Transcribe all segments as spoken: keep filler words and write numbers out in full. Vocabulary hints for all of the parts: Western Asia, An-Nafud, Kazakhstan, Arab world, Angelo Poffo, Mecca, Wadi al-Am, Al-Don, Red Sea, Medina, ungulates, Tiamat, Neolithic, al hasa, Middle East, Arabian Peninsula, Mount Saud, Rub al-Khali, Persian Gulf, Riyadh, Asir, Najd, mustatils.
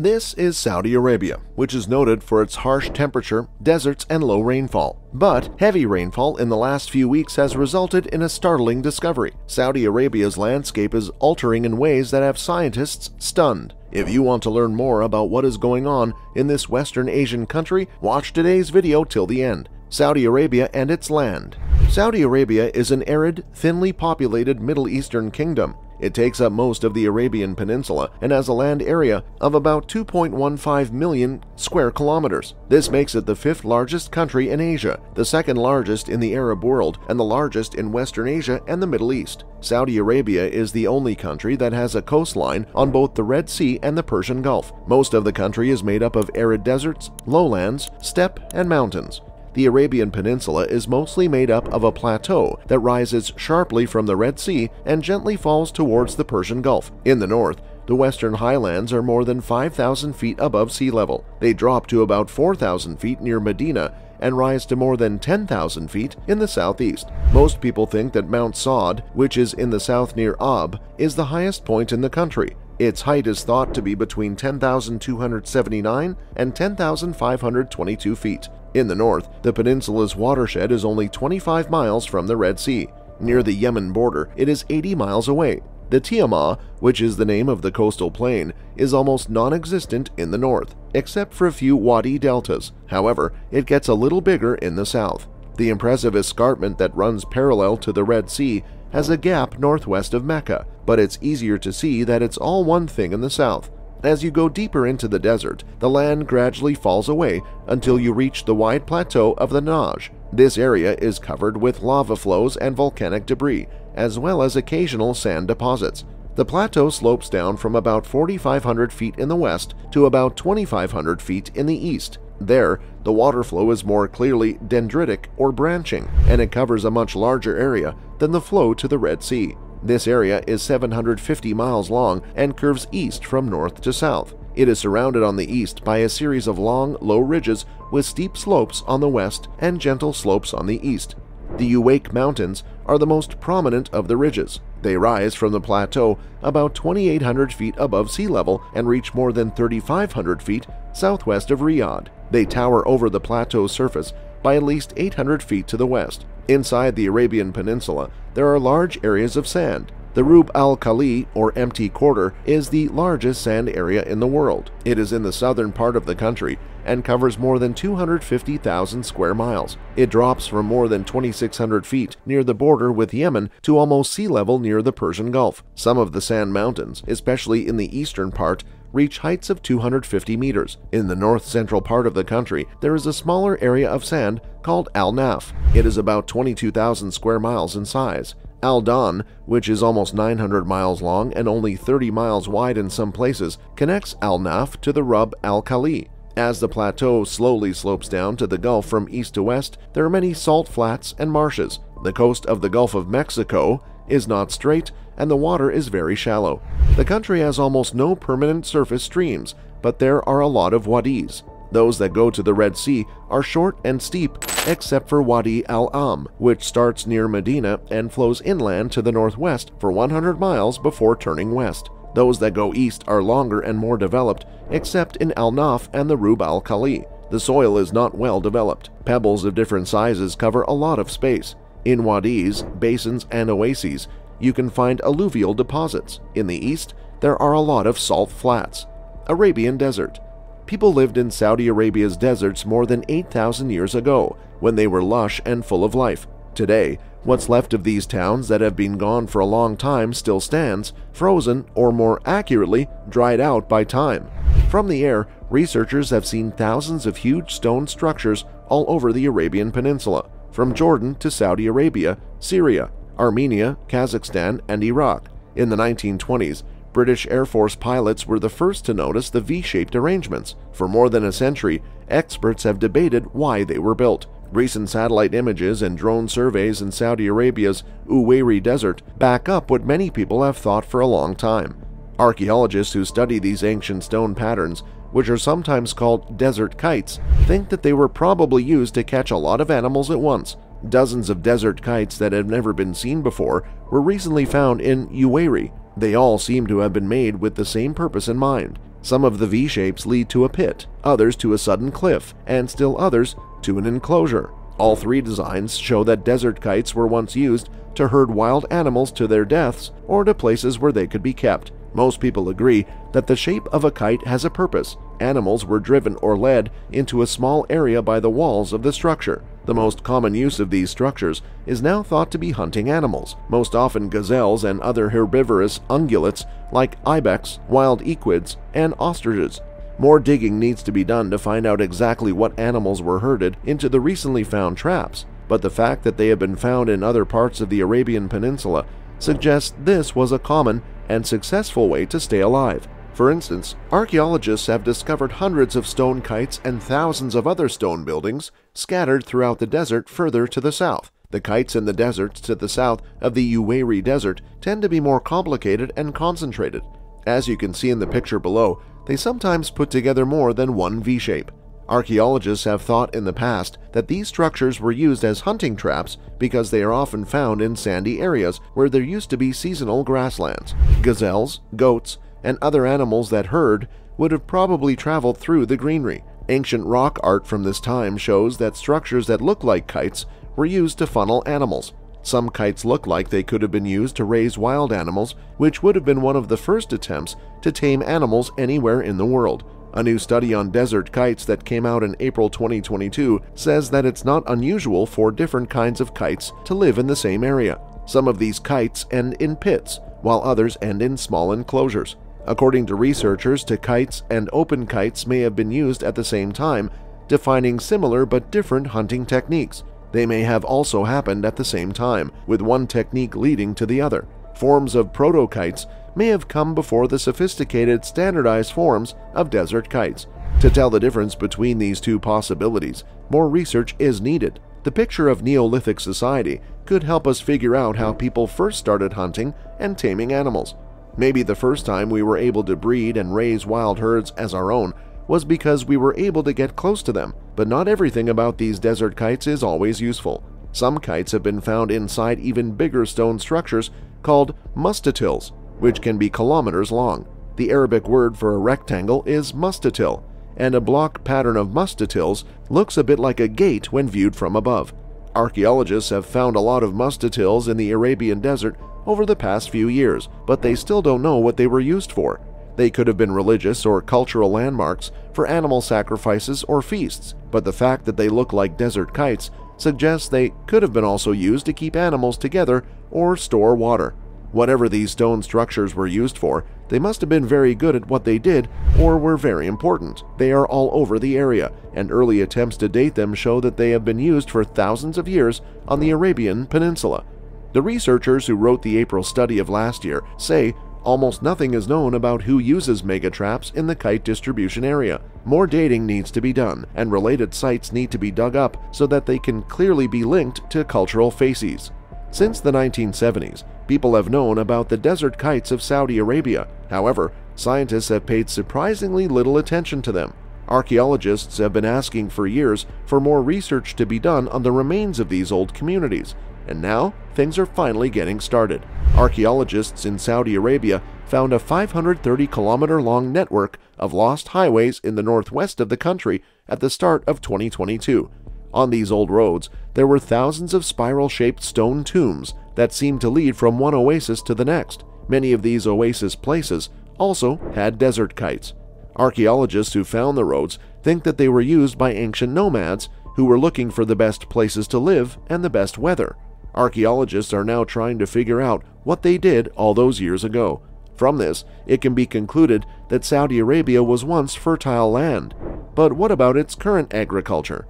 This is Saudi Arabia, which is noted for its harsh temperature, deserts, and low rainfall. But heavy rainfall in the last few weeks has resulted in a startling discovery. Saudi Arabia's landscape is altering in ways that have scientists stunned. If you want to learn more about what is going on in this Western Asian country, watch today's video till the end. Saudi Arabia and its land. Saudi Arabia is an arid, thinly populated Middle Eastern kingdom. It takes up most of the Arabian Peninsula and has a land area of about two point one five million square kilometers. This makes it the fifth largest country in Asia, the second largest in the Arab world, and the largest in Western Asia and the Middle East. Saudi Arabia is the only country that has a coastline on both the Red Sea and the Persian Gulf. Most of the country is made up of arid deserts, lowlands, steppe, and mountains. The Arabian Peninsula is mostly made up of a plateau that rises sharply from the Red Sea and gently falls towards the Persian Gulf. In the north, the western highlands are more than five thousand feet above sea level. They drop to about four thousand feet near Medina and rise to more than ten thousand feet in the southeast. Most people think that Mount Saud, which is in the south near Ab, is the highest point in the country. Its height is thought to be between ten thousand two hundred seventy-nine and ten thousand five hundred twenty-two feet. In the north, the peninsula's watershed is only twenty-five miles from the Red Sea. Near the Yemen border, it is eighty miles away. The Tiamat, which is the name of the coastal plain, is almost non-existent in the north, except for a few wadi deltas. However, it gets a little bigger in the south. The impressive escarpment that runs parallel to the Red Sea has a gap northwest of Mecca, but it's easier to see that it's all one thing in the south. As you go deeper into the desert, the land gradually falls away until you reach the wide plateau of the Najd. This area is covered with lava flows and volcanic debris, as well as occasional sand deposits. The plateau slopes down from about forty-five hundred feet in the west to about twenty-five hundred feet in the east. There, the water flow is more clearly dendritic or branching, and it covers a much larger area than the flow to the Red Sea. This area is seven hundred fifty miles long and curves east from north to south. It is surrounded on the east by a series of long, low ridges with steep slopes on the west and gentle slopes on the east. The Uwayrid Mountains are the most prominent of the ridges. They rise from the plateau about twenty-eight hundred feet above sea level and reach more than thirty-five hundred feet southwest of Riyadh. They tower over the plateau surface by at least eight hundred feet to the west. Inside the Arabian Peninsula, there are large areas of sand. The Rub al-Khali, or empty quarter, is the largest sand area in the world. It is in the southern part of the country and covers more than two hundred fifty thousand square miles. It drops from more than twenty-six hundred feet near the border with Yemen to almost sea level near the Persian Gulf. Some of the sand mountains, especially in the eastern part, reach heights of two hundred fifty meters. In the north-central part of the country, there is a smaller area of sand called Al-Naf. It is about twenty-two thousand square miles in size. Al-Don, which is almost nine hundred miles long and only thirty miles wide in some places, connects Al-Naf to the Rub al-Khali. As the plateau slowly slopes down to the Gulf from east to west, there are many salt flats and marshes. The coast of the Gulf of Mexico is not straight, and the water is very shallow. The country has almost no permanent surface streams, but there are a lot of wadis. Those that go to the Red Sea are short and steep, except for Wadi al-Am, which starts near Medina and flows inland to the northwest for one hundred miles before turning west. Those that go east are longer and more developed, except in Al-Naf and the Rub al-Khali. The soil is not well developed. Pebbles of different sizes cover a lot of space. In wadis, basins, and oases, you can find alluvial deposits. In the east, there are a lot of salt flats. Arabian Desert. People lived in Saudi Arabia's deserts more than eight thousand years ago, when they were lush and full of life. Today, what's left of these towns that have been gone for a long time still stands, frozen, or more accurately, dried out by time. From the air, researchers have seen thousands of huge stone structures all over the Arabian Peninsula, from Jordan to Saudi Arabia, Syria, Armenia, Kazakhstan, and Iraq. In the nineteen twenties, British Air Force pilots were the first to notice the V-shaped arrangements. For more than a century, experts have debated why they were built. Recent satellite images and drone surveys in Saudi Arabia's Uwayrid Desert back up what many people have thought for a long time. Archaeologists who study these ancient stone patterns, which are sometimes called desert kites, think that they were probably used to catch a lot of animals at once. Dozens of desert kites that have never been seen before were recently found in Uwayrid. They all seem to have been made with the same purpose in mind. Some of the V-shapes lead to a pit, others to a sudden cliff, and still others to an enclosure. All three designs show that desert kites were once used to herd wild animals to their deaths or to places where they could be kept. Most people agree that the shape of a kite has a purpose. Animals were driven or led into a small area by the walls of the structure. The most common use of these structures is now thought to be hunting animals, most often gazelles and other herbivorous ungulates like ibex, wild equids, and ostriches. More digging needs to be done to find out exactly what animals were herded into the recently found traps, but the fact that they have been found in other parts of the Arabian Peninsula suggests this was a common and successful way to stay alive. For instance, archaeologists have discovered hundreds of stone kites and thousands of other stone buildings scattered throughout the desert further to the south. The kites in the deserts to the south of the Uwayrid Desert tend to be more complicated and concentrated. As you can see in the picture below, they sometimes put together more than one V-shape. Archaeologists have thought in the past that these structures were used as hunting traps because they are often found in sandy areas where there used to be seasonal grasslands. Gazelles, goats, and other animals that herd would have probably traveled through the greenery. Ancient rock art from this time shows that structures that look like kites were used to funnel animals. Some kites look like they could have been used to raise wild animals, which would have been one of the first attempts to tame animals anywhere in the world. A new study on desert kites that came out in April twenty twenty-two says that it's not unusual for different kinds of kites to live in the same area. Some of these kites end in pits, while others end in small enclosures. According to researchers, two kites and open kites may have been used at the same time, defining similar but different hunting techniques. They may have also happened at the same time, with one technique leading to the other. Forms of proto-kites may have come before the sophisticated standardized forms of desert kites. To tell the difference between these two possibilities, more research is needed. The picture of Neolithic society could help us figure out how people first started hunting and taming animals. Maybe the first time we were able to breed and raise wild herds as our own was because we were able to get close to them, but not everything about these desert kites is always useful. Some kites have been found inside even bigger stone structures called mustatils, which can be kilometers long. The Arabic word for a rectangle is mustatil, and a block pattern of mustatils looks a bit like a gate when viewed from above. Archaeologists have found a lot of mustatils in the Arabian desert over the past few years, but they still don't know what they were used for. They could have been religious or cultural landmarks for animal sacrifices or feasts, but the fact that they look like desert kites suggests they could have been also used to keep animals together or store water. Whatever these stone structures were used for, they must have been very good at what they did or were very important. They are all over the area, and early attempts to date them show that they have been used for thousands of years on the Arabian Peninsula. The researchers who wrote the April study of last year say almost nothing is known about who uses megatraps in the kite distribution area. More dating needs to be done, and related sites need to be dug up so that they can clearly be linked to cultural facies. Since the nineteen seventies, people have known about the desert kites of Saudi Arabia. However, scientists have paid surprisingly little attention to them. Archaeologists have been asking for years for more research to be done on the remains of these old communities, and now things are finally getting started. Archaeologists in Saudi Arabia found a five hundred thirty kilometer long network of lost highways in the northwest of the country at the start of twenty twenty-two. On these old roads, there were thousands of spiral-shaped stone tombs that seemed to lead from one oasis to the next. Many of these oasis places also had desert kites. Archaeologists who found the roads think that they were used by ancient nomads who were looking for the best places to live and the best weather. Archaeologists are now trying to figure out what they did all those years ago. From this, it can be concluded that Saudi Arabia was once fertile land. But what about its current agriculture?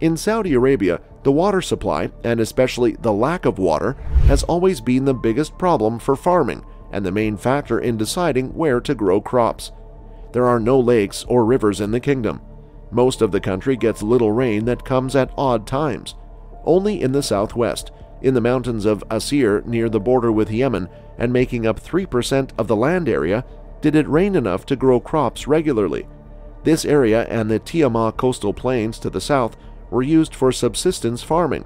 In Saudi Arabia, the water supply, and especially the lack of water, has always been the biggest problem for farming and the main factor in deciding where to grow crops. There are no lakes or rivers in the kingdom. Most of the country gets little rain that comes at odd times. Only in the southwest, in the mountains of Asir near the border with Yemen and making up three percent of the land area, did it rain enough to grow crops regularly. This area and the Tiamat coastal plains to the south were used for subsistence farming.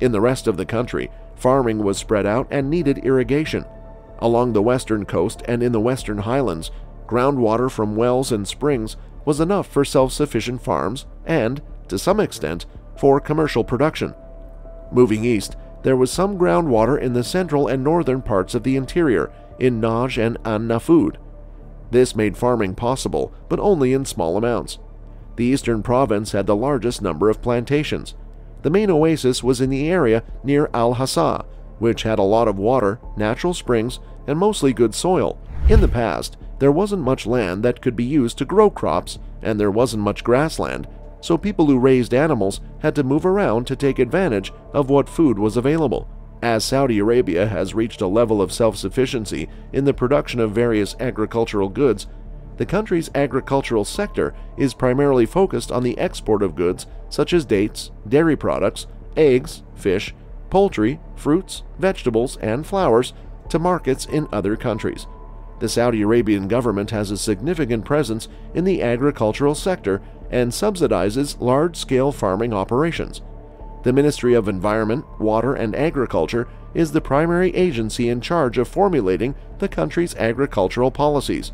In the rest of the country, farming was spread out and needed irrigation. Along the western coast and in the western highlands, Groundwater from wells and springs was enough for self-sufficient farms and, to some extent, for commercial production. Moving east, there was some groundwater in the central and northern parts of the interior, in Najd and An-Nafud. This made farming possible, but only in small amounts. The eastern province had the largest number of plantations. The main oasis was in the area near al Hasa, which had a lot of water, natural springs, and mostly good soil. In the past, there wasn't much land that could be used to grow crops, and there wasn't much grassland, so people who raised animals had to move around to take advantage of what food was available. As Saudi Arabia has reached a level of self-sufficiency in the production of various agricultural goods, the country's agricultural sector is primarily focused on the export of goods such as dates, dairy products, eggs, fish, poultry, fruits, vegetables, and flowers to markets in other countries. The Saudi Arabian government has a significant presence in the agricultural sector and subsidizes large-scale farming operations. The Ministry of Environment, Water, and Agriculture is the primary agency in charge of formulating the country's agricultural policies.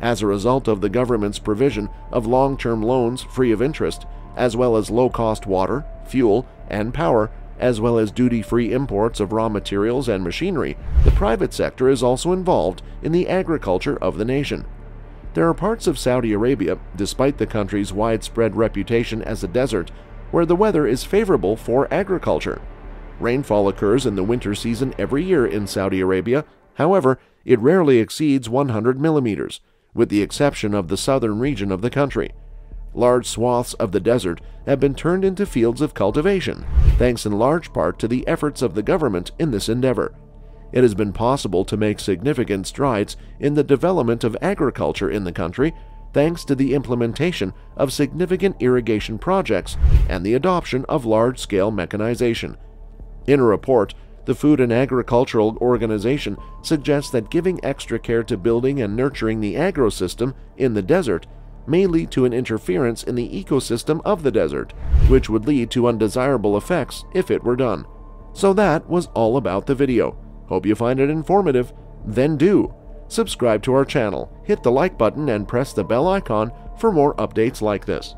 As a result of the government's provision of long-term loans free of interest, as well as low-cost water, fuel, and power, as well as duty-free imports of raw materials and machinery, the private sector is also involved in the agriculture of the nation. There are parts of Saudi Arabia, despite the country's widespread reputation as a desert, where the weather is favorable for agriculture. Rainfall occurs in the winter season every year in Saudi Arabia. However, it rarely exceeds one hundred millimeters, with the exception of the southern region of the country. Large swaths of the desert have been turned into fields of cultivation, thanks in large part to the efforts of the government in this endeavor. It has been possible to make significant strides in the development of agriculture in the country, thanks to the implementation of significant irrigation projects and the adoption of large-scale mechanization. In a report, the Food and Agricultural Organization suggests that giving extra care to building and nurturing the agro-system in the desert may lead to an interference in the ecosystem of the desert, which would lead to undesirable effects if it were done. So that was all about the video. Hope you find it informative. Then do subscribe to our channel, hit the like button, and press the bell icon for more updates like this.